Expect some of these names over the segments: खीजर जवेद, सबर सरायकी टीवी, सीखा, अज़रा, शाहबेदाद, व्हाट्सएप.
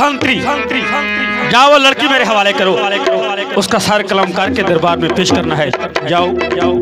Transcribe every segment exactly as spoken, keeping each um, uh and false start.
संतरी, जाओ लड़की मेरे हवाले करो, उसका सर कलम करके दरबार में पेश करना है। जाओ जाओ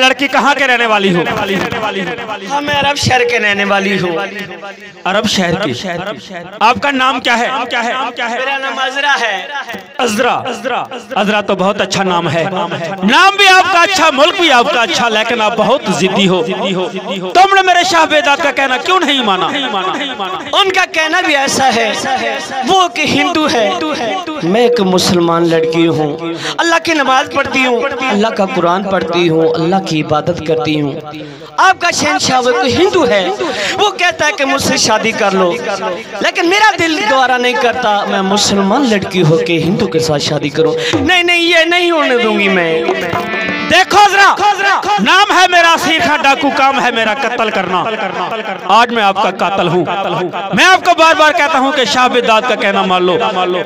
लड़की कहाँ के रहने वाली हो? हाँ, मैं अरब शहर के रहने वाली हूँ। अरब शहर की। आपका नाम क्या है? क्या है? क्या है? मेरा नाम अज़रा है। अज़रा, अज़रा, अज़रा तो बहुत अच्छा नाम है। नाम भी आपका अच्छा, मुल्क भी आपका अच्छा, लेकिन आप बहुत जिद्दी हो। तुमने मेरे शाहबेदाद का कहना क्यों नहीं माना? उनका कहना भी ऐसा है, वो कि हिंदू है, मैं एक मुसलमान लड़की हूँ, अल्लाह की नमाज पढ़ती हूँ, अल्लाह का कुरान पढ़ती हूँ, अल्लाह की इबादत करती हूँ। आपका शहनशाह वो हिंदू है, वो कहता है कि मुझसे शादी कर लो, लेकिन मेरा दिल गवारा नहीं करता, मैं मुसलमान लड़की होके हिंदू के साथ शादी करूँ। नहीं नहीं, ये नहीं होने दूंगी मैं। देखो जरा, नाम है मेरा सीखा डाकू, काम है मेरा कत्ल करना। आज मैं आपका कातल हूँ। मैं आपको बार बार कहता हूँ कि शाहबेदाद का कहना मान लो,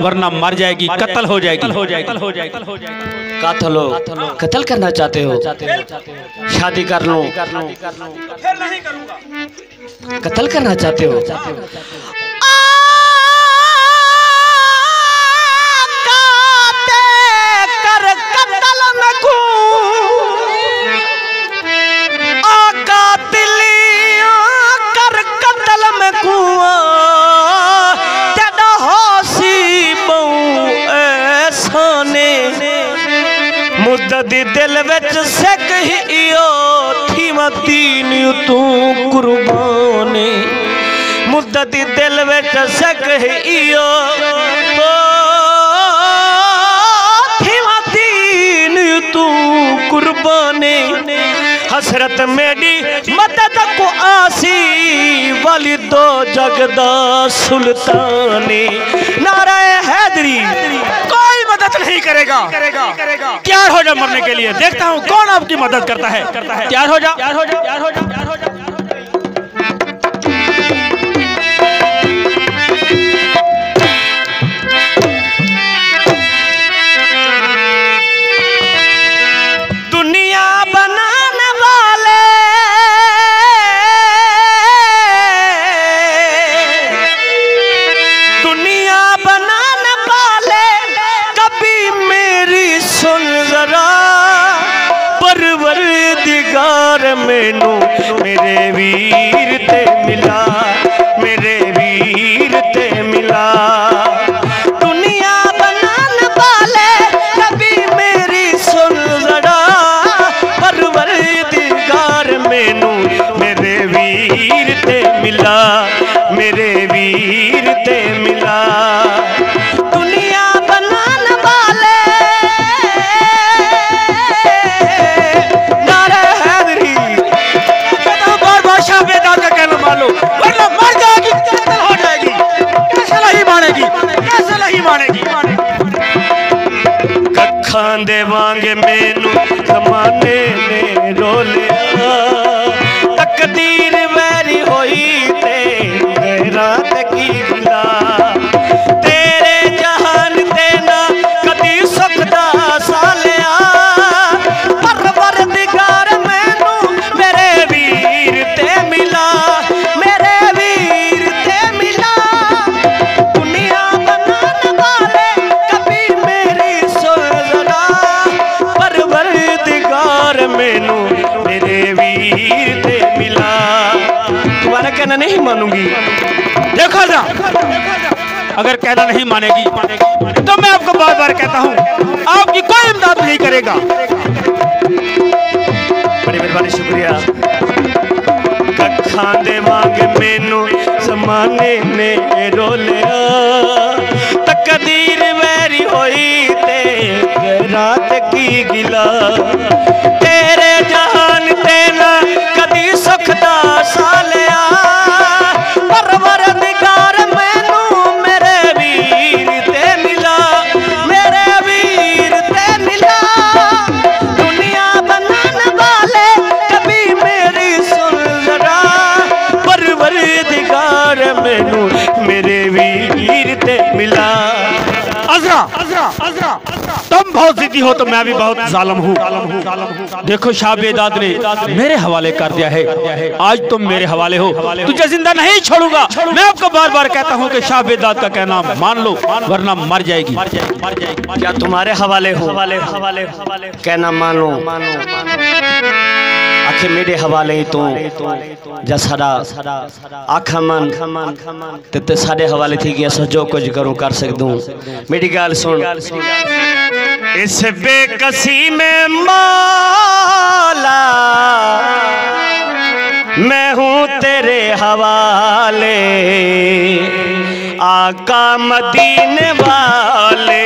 वरना मर जाएगी, कत्ल हो जाएगी। कातल हो, कत्ल करना चाहते हो, शादी कर लो, कत्ल करना चाहते हो। दिल विच सिक इयो थी मतीन तू कुर्बानी, मुद्दत दिल विच सिक इयो थी मतीन तू कुर्बानी। हसरत मेरी मदद को आसी वाली दो जगदा सुल्तानी। नारा हैदरी, मदद नहीं करेगा, तैयार हो जा मरने के लिए। देखता हूँ कौन आपकी मदद करता है। तैयार हो जा, तैयार हो जा, तैयार हो जा, तैयार हो जा। मैनू मेरे वीर ते मिला, मेरे वीर ते मिला। दुनिया बनान वाले कभी मेरी सुन जरा, परवरदिगार मैनू मेरे वीर ते मिला, मेरे वीर ते मिला। कखां दे वांग मैनू जमाने ने रोलिया, तकदीर मेरी होई ते मेरा तकीला। तेरे जहान ते ना कदी सकदा सालिया, परवरदिगार मैनू मेरे वीर ते मिला, मेरे वीर ते मिला। दुनिया बनाने वाले कभी मेरी सुन जरा, परवरदिगार मैनू मेरे वीर ते मिला। तुम्हारा कहना नहीं मानूंगी। देखो ना, अगर कहना नहीं मानेगी तो मैं आपको बार बार कहता हूँ, आपकी कोई इमदाद नहीं करेगा। बड़ी मेहरबानी, शुक्रिया। कखां दे वांग मैनू जमाने ने रोलिया, तकदीर मेरी होई ते रात की गिला। तेरे जहान ते ना कदी सुखदा सालिया, परवरदिगार मैनू मेरे वीर ते मिला, मेरे वीर ते मिला। दुनिया बनान वाले की हो तो मैं भी बहुत जालिम हूँ। देखो शाह बेदाद ने मेरे हवाले कर दिया है, आज तुम मेरे हवाले हो, तुझे जिंदा नहीं छोड़ूंगा। मैं आपको बार बार कहता हूँ कि शाह बेदाद का कहना मान लो वरना मर जाएगी। क्या तुम्हारे हवाले हो? कहना मानो, आखिर मेरे हवाले तो जसरा आखा मन ते सारे हवाले थी कि ऐसा जो कुछ करूं कर सकदूं। मेरी गाल सुन, इस बेकसी में मौला मैं हूं तेरे हवाले, आका मदीने वाले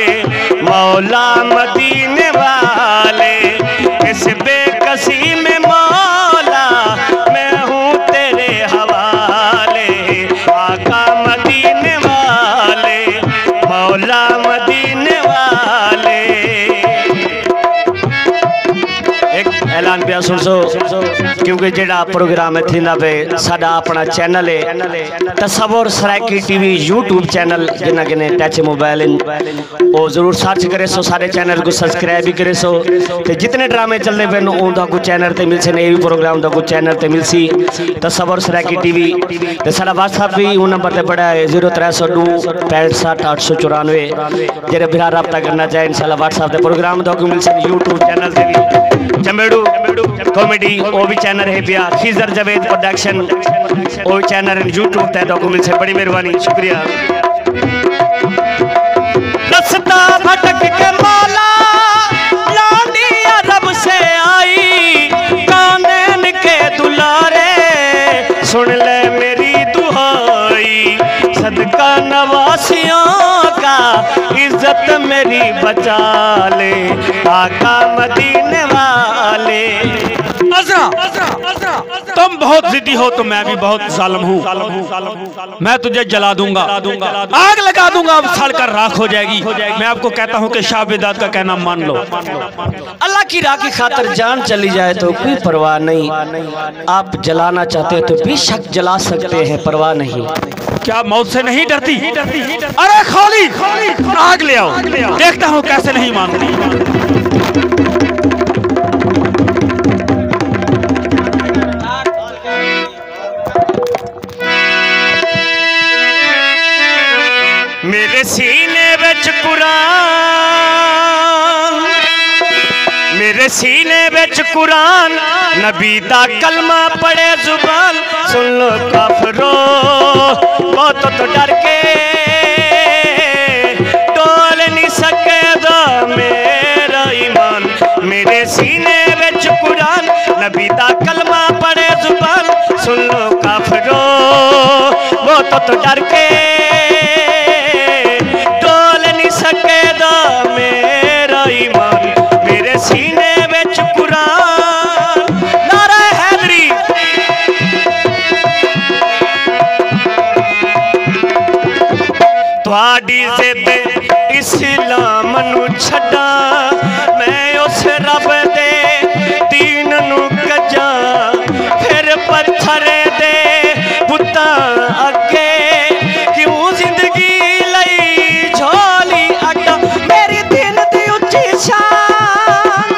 मौला मदीने वाले, इस बेकसी में मौला मैं हूँ तेरे हवाले, आका मदीने वाले मौला मदीने वाले। एक ऐलान पिया सुन सो, क्योंकि जड़ा प्रोग्राम थींदा पे साडा अपना चैनल है सबर सरायकी टीवी यूट्यूब चैनल, जिन्हें किने टच मोबाइल वो जरूर सर्च करे सो, सारे चैनल को सब्सक्राइब भी करे सो। ते जितने ड्रामे चलते पे उनका कोई चैनल ते मिलसे ने, भी प्रोग्राम का कोई चैनल ते मिलसी सबर सरायकी टीवी। तो सारा व्हाट्सएप भी वो नंबर पर पड़ा है जीरो त्रै सौ दो पैंठ सठ आठ सौ चौरानवे, जे बिरा रब्ता करना चाहे इंशाल्लाह व्हाट्सएप प्रोग्राम का कोई मिलसे यूट्यूब चैनल से भी चमेड़ू कॉमेडी वो भी चैनल है पिया खीजर जवेद प्रोडक्शन वो चैनल यूट्यूब ते डॉक्यूमेंट से। बड़ी मेहरबानी, शुक्रिया। रस्ता भटक के माला लाडी अरब से आई, कानन के दुलारे सुन ले मेरी दुहाई, सदका नवासियों का इज्जत मेरी बचा ले, आका मदीने वाले। अज़रा तुम बहुत जिद्दी हो तो मैं भी बहुत जालिम हूँ, मैं तुझे जला दूंगा, आग लगा दूंगा, अब सड़कर राख हो जाएगी। मैं आपको कहता हूँ कि शाह बेदाद का कहना मान लो, अल्लाह की राह की खातिर जान चली जाए तो कोई परवाह नहीं। आप जलाना चाहते हो तो बेशक जला सकते हैं, परवाह नहीं। क्या मौत से नहीं डरती? अरे खाली आग ले आओ, देखता हूँ कैसे नहीं मानती। मेरे सीने विच कुरान, मेरे सीने विच कुरान, नबी दा कलमा पढ़े जुबान, सुन लो काफरो बहुत तो डर के टोल नहीं सकेगा मेरा ईमान। मेरे सीने विच कुरान, नबी दा कलमा पढ़े जुबान, सुन लो काफरो बहुत तो डर के इस्लाम नू छड़ा मैं उस रब दे दीन नू कजा, फिर पत्थर दे पुता अगे क्यों जिंदगी लई झोली अड्डा। मेरी दिन दी उच्ची शान,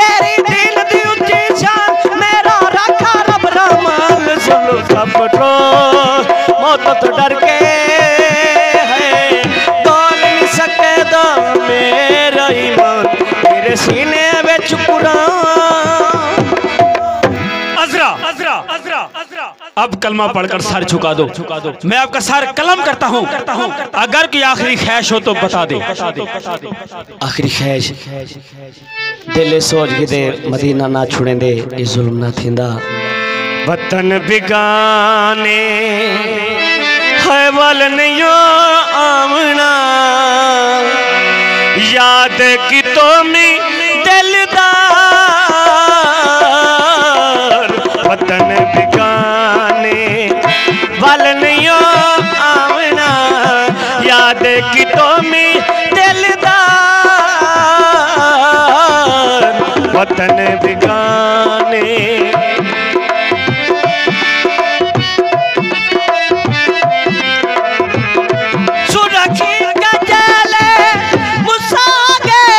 मेरी दिन दी उच्ची शान, मेरा रखा रब रहमान, सुनो सबरो मौत तो डर के सीने विच कुरान। अज़रा अज़रा अज़रा अज़रा अब कलमा पढ़कर सर झुका दो, मैं आपका सर कलम करता हूँ। अगर कोई आखिरी ख्वाहिश हो तो बता दे। आखिरी ख्वाहिश दिले सोच के दे मदीना ना छुड़े दे, ये जुल्म ना थिंदा वतन बिगाने है वाल नहीं आमना, याद की तुमी दिलदार वतन बिगाने वाल नहीं आवना, याद की तुमी दिलदार वतन बिगाने। सुरखी गजले मुसागे